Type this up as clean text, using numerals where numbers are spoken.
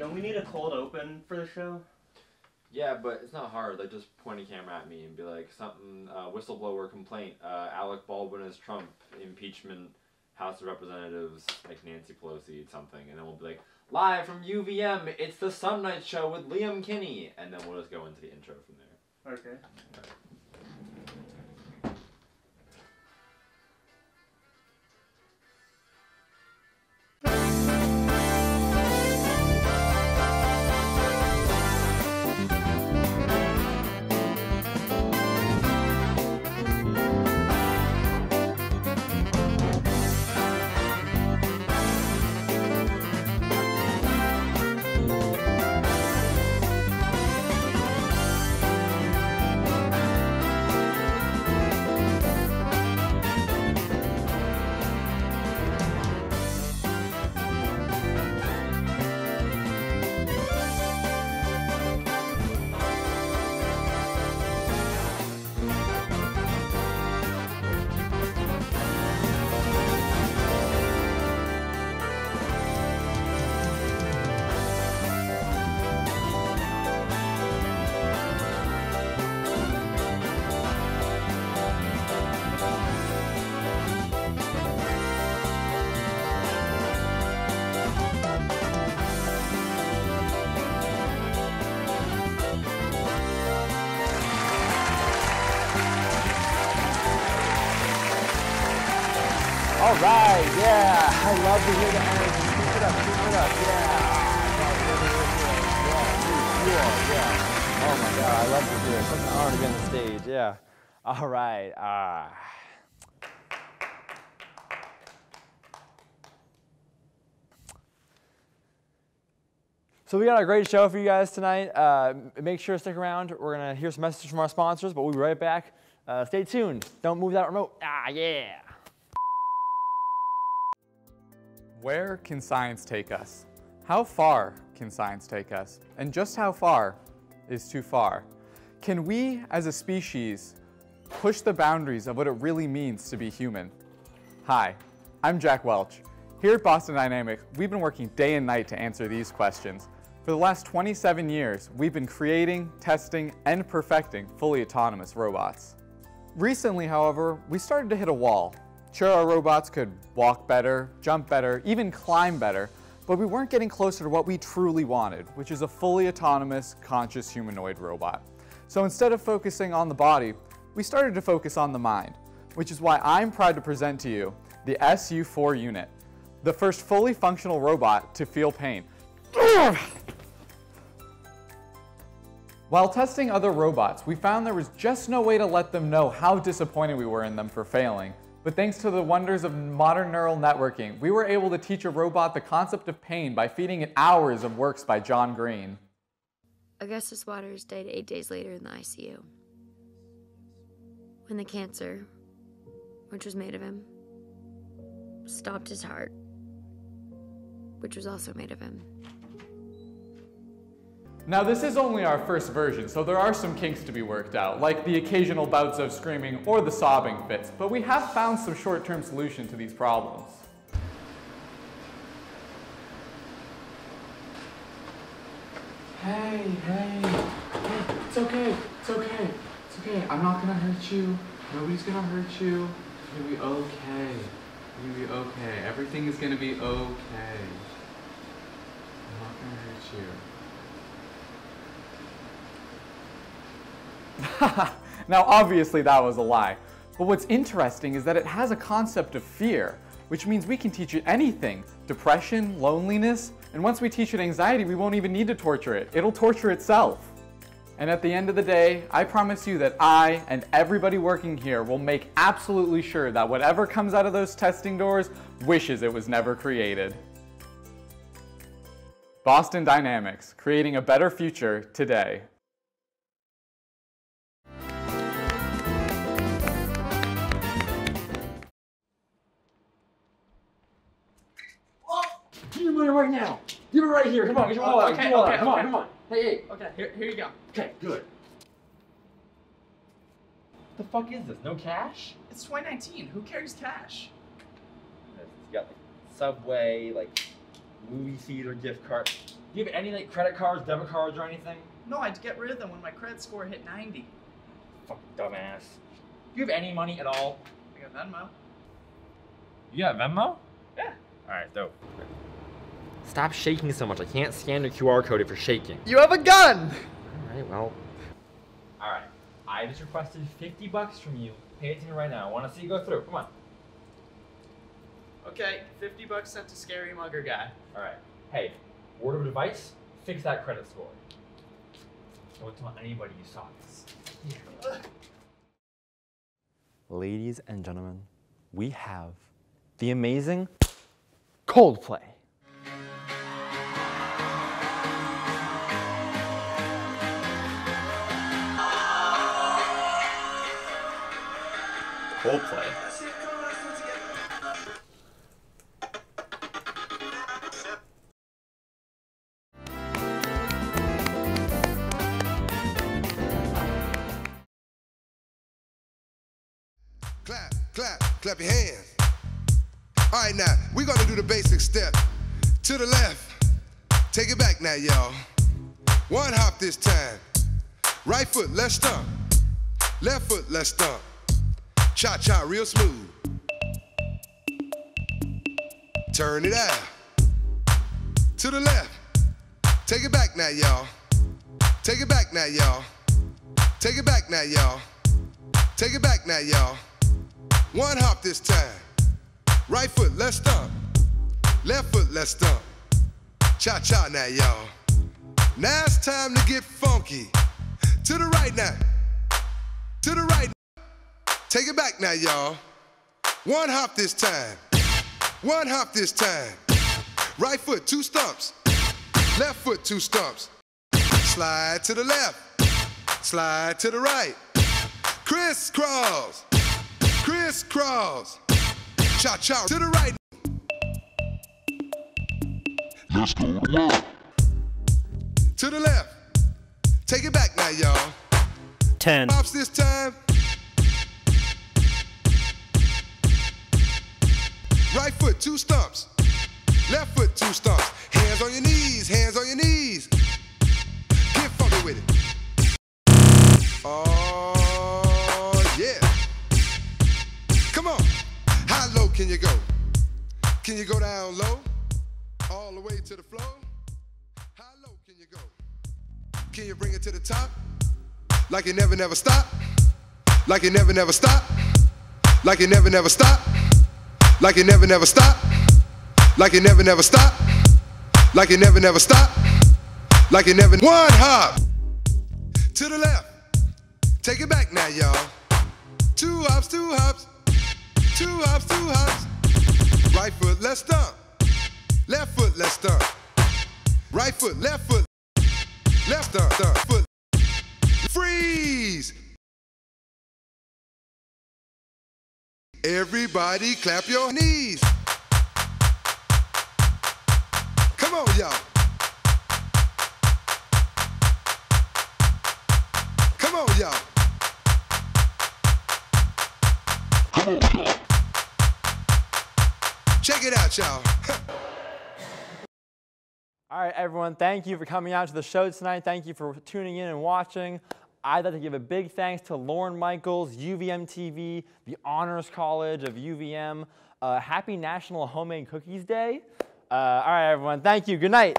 don't we need a cold open for the show? Yeah, but it's not hard. Like, just point a camera at me and be like, something, whistleblower complaint, Alec Baldwin is Trump, impeachment, House of Representatives, like Nancy Pelosi, something. And then we'll be like, live from UVM, it's the Some Nights Show with Liam Kinney. And then we'll just go into the intro from there. Okay. All right. All right, yeah, I love to hear the energy. Keep it up, yeah. Yeah. Oh my God, I love to hear it. Something hard to get on the stage, yeah. All right, So we got a great show for you guys tonight. Make sure to stick around. We're gonna hear some messages from our sponsors, but we'll be right back. Stay tuned, don't move that remote, yeah. Where can science take us? How far can science take us? And just how far is too far? Can we, as a species, push the boundaries of what it really means to be human? Hi, I'm Jack Welch. Here at Boston Dynamics, we've been working day and night to answer these questions. For the last 27 years, we've been creating, testing, and perfecting fully autonomous robots. Recently, however, we started to hit a wall. Sure, our robots could walk better, jump better, even climb better, but we weren't getting closer to what we truly wanted, which is a fully autonomous, conscious humanoid robot. So instead of focusing on the body, we started to focus on the mind, which is why I'm proud to present to you the SU4 unit, the first fully functional robot to feel pain. While testing other robots, we found there was just no way to let them know how disappointed we were in them for failing. But thanks to the wonders of modern neural networking, we were able to teach a robot the concept of pain by feeding it hours of works by John Green. Augustus Waters died 8 days later in the ICU. When the cancer, which was made of him, stopped his heart, which was also made of him. Now this is only our first version, so there are some kinks to be worked out, like the occasional bouts of screaming or the sobbing fits, but we have found some short-term solution to these problems. Hey, it's okay. I'm not gonna hurt you, nobody's gonna hurt you. It's gonna be okay, Everything is gonna be okay. I'm not gonna hurt you. Now obviously that was a lie, but what's interesting is that it has a concept of fear, which means we can teach it anything. Depression, loneliness, and once we teach it anxiety, we won't even need to torture it. It'll torture itself. And at the end of the day, I promise you that I and everybody working here will make absolutely sure that whatever comes out of those testing doors wishes it was never created. Boston Dynamics, creating a better future today. Right now. Give it right here. Come on, get your wall out. Come on. Hey. Okay, here you go. Okay, good. What the fuck is this? No cash? It's 2019. Who carries cash? It's got like Subway, like movie theater gift card. Do you have any like credit cards, debit cards, or anything? No, I had to get rid of them when my credit score hit 90. Fucking dumbass. Do you have any money at all? I got Venmo. You got Venmo? Yeah. All right, dope. Stop shaking so much. I can't scan the QR code if you're shaking. You have a gun! All right, well. All right, I just requested 50 bucks from you. Pay it to me right now. I want to see you go through. Come on. Okay, 50 bucks sent to Scary Mugger Guy. All right. Hey, word of advice, fix that credit score. Don't tell anybody you saw this. Yeah. Ladies and gentlemen, we have the amazing Coldplay. Coldplay. Clap, clap, clap your hands. All right, now, we're going to do the basic step. To the left. Take it back now, y'all. One hop this time. Right foot, left stomp. Left foot, left stomp. Cha-cha real smooth. Turn it out. To the left. Take it back now, y'all. Take it back now, y'all. Take it back now, y'all. Take it back now, y'all. One hop this time. Right foot, left stomp. Left foot, left stomp. Cha-cha now, y'all. Now it's time to get funky. To the right now. To the right now. Take it back now, y'all. One hop this time. One hop this time. Right foot, two stumps. Left foot, two stumps. Slide to the left. Slide to the right. Crisscross. Crisscross. Cha-cha to the right. Let's go to the left. To the left. Take it back now, y'all. 10. Hops this time. Right foot, two stumps. Left foot, two stumps. Hands on your knees, hands on your knees. Get funky with it. Oh, yeah. Come on. How low can you go? Can you go down low? All the way to the floor? How low can you go? Can you bring it to the top? Like it never, never stop. Like it never, never stop. Like it never, never stop. Like it never, never stop. Like it never, never stop. Like it never, never stop. Like it never. One hop. To the left. Take it back now, y'all. Two hops, two hops. Two hops, two hops. Right foot, left stomp. Left foot, left stomp. Right foot, left foot. Left stomp, stomp, foot. Freeze. Everybody clap your knees. Come on, y'all. Come on, y'all. Come on, y'all. Check it out, y'all. All right, everyone. Thank you for coming out to the show tonight. Thank you for tuning in and watching. I'd like to give a big thanks to Lauren Michaels, UVM TV, the Honors College of UVM. Happy National Homemade Cookies Day. All right, everyone. Thank you. Good night.